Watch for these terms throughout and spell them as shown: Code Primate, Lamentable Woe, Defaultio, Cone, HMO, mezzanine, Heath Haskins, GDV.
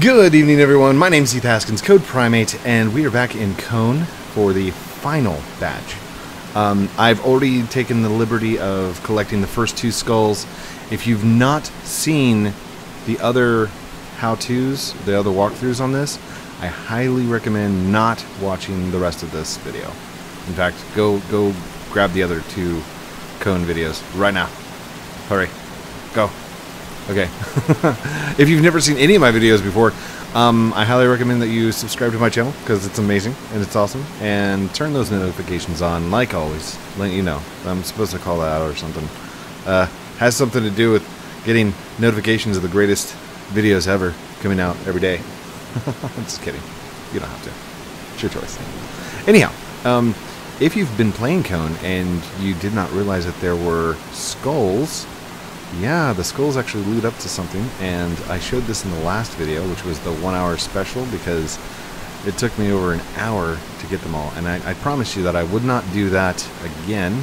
Good evening, everyone. My name's Heath Haskins, Code Primate, and we are back in Cone for the final batch. I've already taken the liberty of collecting the first two skulls. If you've not seen the other how-tos, the other walkthroughs on this, I highly recommend not watching the rest of this video. In fact, go grab the other two Cone videos right now. Hurry. Go. Okay. If you've never seen any of my videos before, I highly recommend that you subscribe to my channel because it's amazing and it's awesome. And turn those notifications on, like always. Let you know. I'm supposed to call that out or something. Has something to do with getting notifications of the greatest videos ever coming out every day. I'm just kidding. You don't have to. It's your choice. Anyhow, if you've been playing Cone and you did not realize that there were skulls... Yeah, the skulls actually lead up to something, and I showed this in the last video, which was the 1 hour special, because it took me over an hour to get them all, and I promised you that I would not do that again,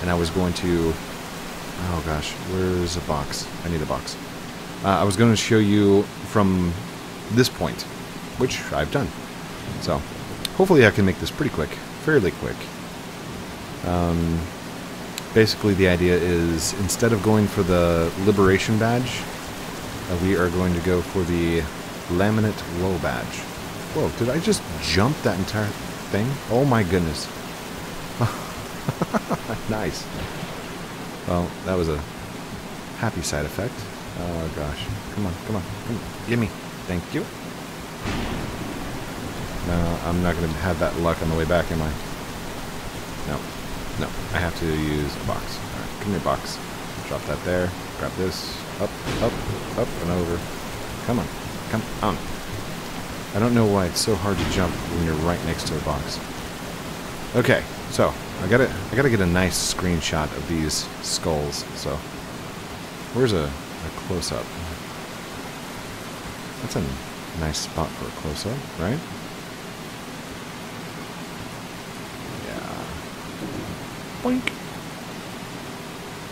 and I was going to... Oh gosh, where's a box? I need a box. I was going to show you from this point, which I've done. So, hopefully I can make this pretty quick, fairly quick. Basically, the idea is, instead of going for the Liberation Badge, we are going to go for the Lamentable Woe Badge. Whoa, did I just jump that entire thing? Oh my goodness. Nice. Well, that was a happy side effect. Oh gosh. Come on, come on. Come on. Gimme. Thank you. No, I'm not going to have that luck on the way back, am I? No. No, I have to use a box. All right, come here, box. Drop that there. Grab this. Up, up, up, and over. Come on. Come on. I don't know why it's so hard to jump when you're right next to a box. Okay, so I gotta get a nice screenshot of these skulls. So where's a close-up? That's a nice spot for a close-up, right? Boink.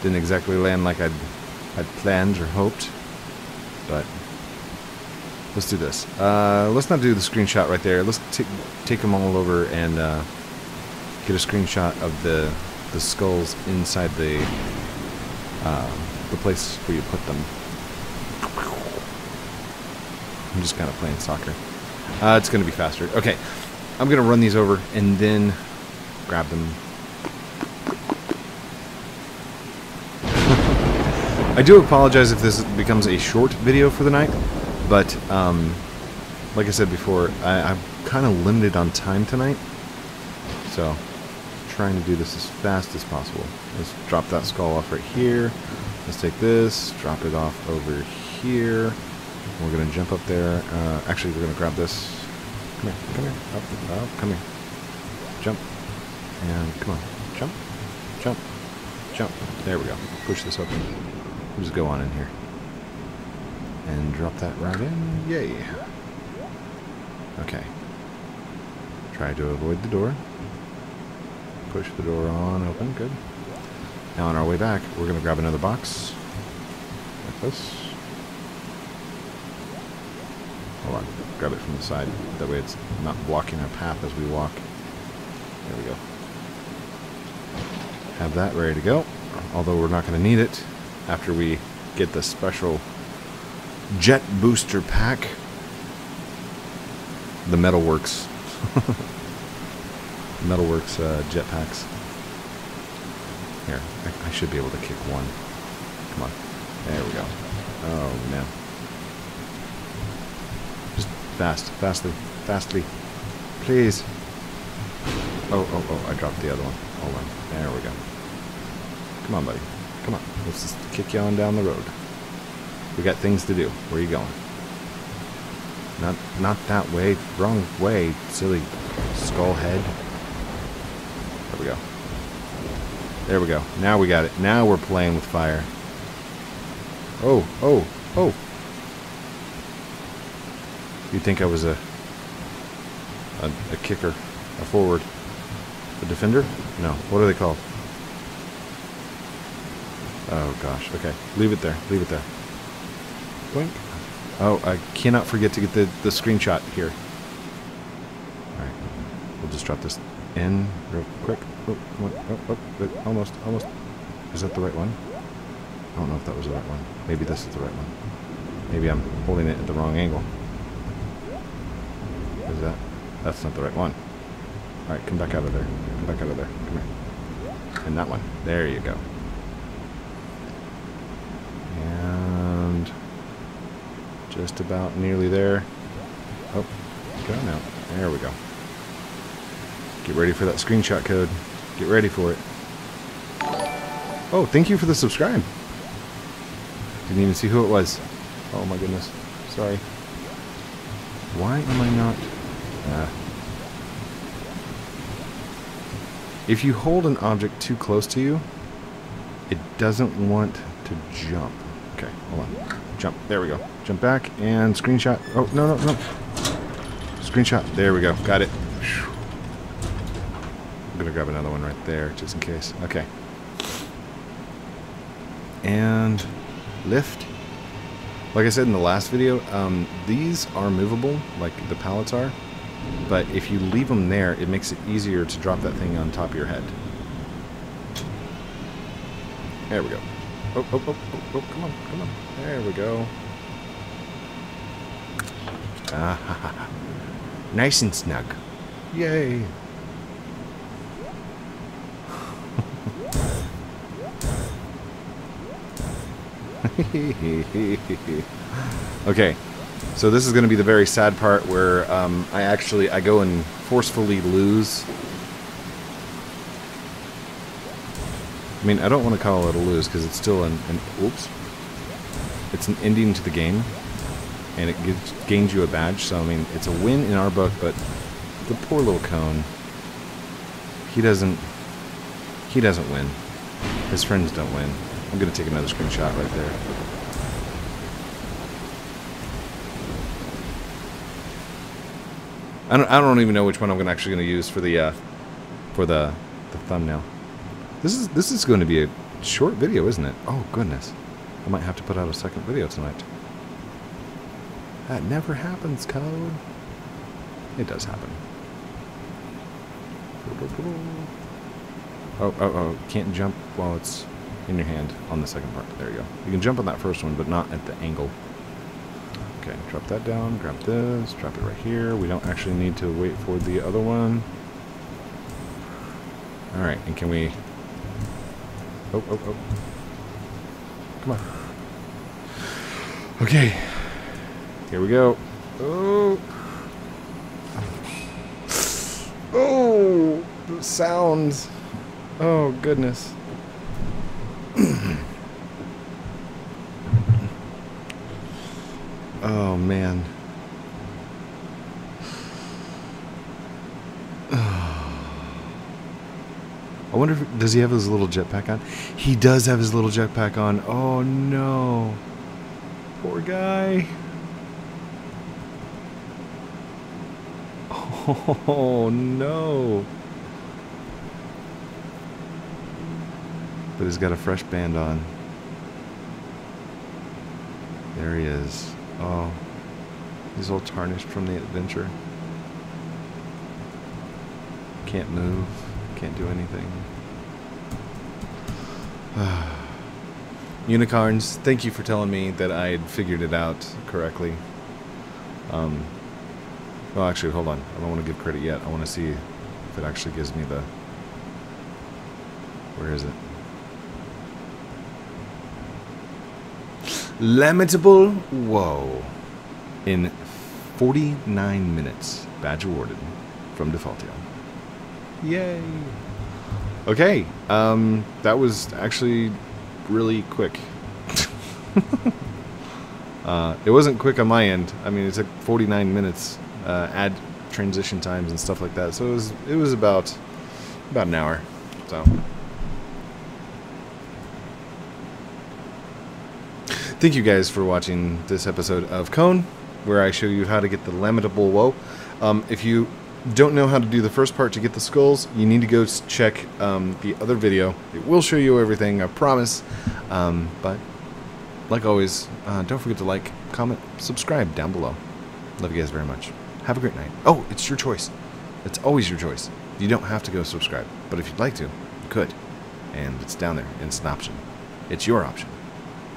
Didn't exactly land like I'd planned or hoped, but let's do this. Let's not do the screenshot right there. Let's take them all over and get a screenshot of the skulls inside the place where you put them. I'm just kind of playing soccer. It's going to be faster. Okay, I'm going to run these over and then grab them. I do apologize if this becomes a short video for the night, but like I said before, I'm kind of limited on time tonight, so trying to do this as fast as possible. Let's drop that skull off right here. Let's take this, drop it off over here. We're going to jump up there. Actually, we're going to grab this. Come here, up, up, come here. Jump, and come on, jump, jump, jump. There we go. Push this open. We'll just go on in here. And drop that right in. Yay. Okay. Try to avoid the door. Push the door on open. Good. Now on our way back, we're going to grab another box. Like this. Hold on. Grab it from the side. That way it's not blocking our path as we walk. There we go. Have that ready to go. Although we're not going to need it. After we get the special jet booster pack, the Metalworks, jet packs. Here, I should be able to kick one. Come on, there we go. Oh man, just fast, fastly, fastly, please. Oh, oh, oh! I dropped the other one. Hold on, there we go. Come on, buddy. Come on, let's just kick you on down the road. We got things to do. Where are you going? Not that way. Wrong way, silly skullhead. There we go. There we go. Now we got it. Now we're playing with fire. Oh, oh, oh. You'd think I was a kicker, a forward, a defender? No. What are they called? Oh gosh, okay. Leave it there, leave it there. Blink. Oh, I cannot forget to get the screenshot here. Alright, we'll just drop this in real quick. Oh, come on. Oh, oh, almost, almost. Is that the right one? I don't know if that was the right one. Maybe this is the right one. Maybe I'm holding it at the wrong angle. Is that? That's not the right one. Alright, come back out of there. Come back out of there. Come here. And that one. There you go. And just about nearly there. Oh, go now. There we go. Get ready for that screenshot code. Get ready for it. Oh, thank you for the subscribe. Didn't even see who it was. Oh my goodness. Sorry. Why am I not... If you hold an object too close to you, it doesn't want to jump. Okay, hold on. Jump. There we go. Jump back and screenshot. Oh, no, no, no. Screenshot. There we go. Got it. I'm going to grab another one right there just in case. Okay. And lift. Like I said in the last video, these are movable, like the pallets are. But if you leave them there, it makes it easier to drop that thing on top of your head. There we go. Oh, oh, oh, oh, oh, come on, come on. There we go. Ah, ha, ha, ha. Nice and snug. Yay. Okay. So this is going to be the very sad part where I go and forcefully lose. I mean, I don't want to call it a lose because it's still an ending to the game, and it gains you a badge. So I mean, it's a win in our book, but the poor little Cone, he doesn't win. His friends don't win. I'm going to take another screenshot right there. I don't even know which one I'm actually going to use for the thumbnail. This is going to be a short video, isn't it? Oh goodness, I might have to put out a second video tonight. That never happens, Code. It does happen. Oh, oh, oh! Can't jump while it's in your hand on the second part. There you go. You can jump on that first one, but not at the angle. Okay, drop that down, grab this, drop it right here. We don't actually need to wait for the other one. Alright, and can we... Oh, oh, oh. Come on. Okay. Here we go. Oh! Oh! The sounds! Oh, goodness. Oh, man. I wonder if... Does he have his little jetpack on? He does have his little jetpack on. Oh, no. Poor guy. Oh, no. But he's got a fresh band on. There he is. Oh, he's all tarnished from the adventure. Can't move, can't do anything. Unicorns, thank you for telling me that I had figured it out correctly. Well, actually, hold on. I don't want to give credit yet. I want to see if it actually gives me the... Where is it? Lamentable Woe in 49 minutes. Badge awarded from Defaultio. Yay! Okay, that was actually really quick. It wasn't quick on my end. I mean, it took 49 minutes, add transition times and stuff like that. So it was about an hour. So. Thank you guys for watching this episode of Cone, where I show you how to get the Lamentable Woe. If you don't know how to do the first part to get the skulls, you need to go check the other video. It will show you everything, I promise. But Like always, don't forget to like, comment, subscribe down below. Love you guys very much. Have a great night. Oh, it's your choice. It's always your choice. You don't have to go subscribe, but if you'd like to, you could. And it's down there, and it's an option. It's your option.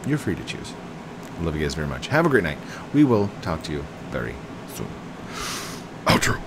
You're free to choose. Love you guys very much. Have a great night. We will talk to you very soon. Outro.